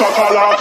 Solid as a rock,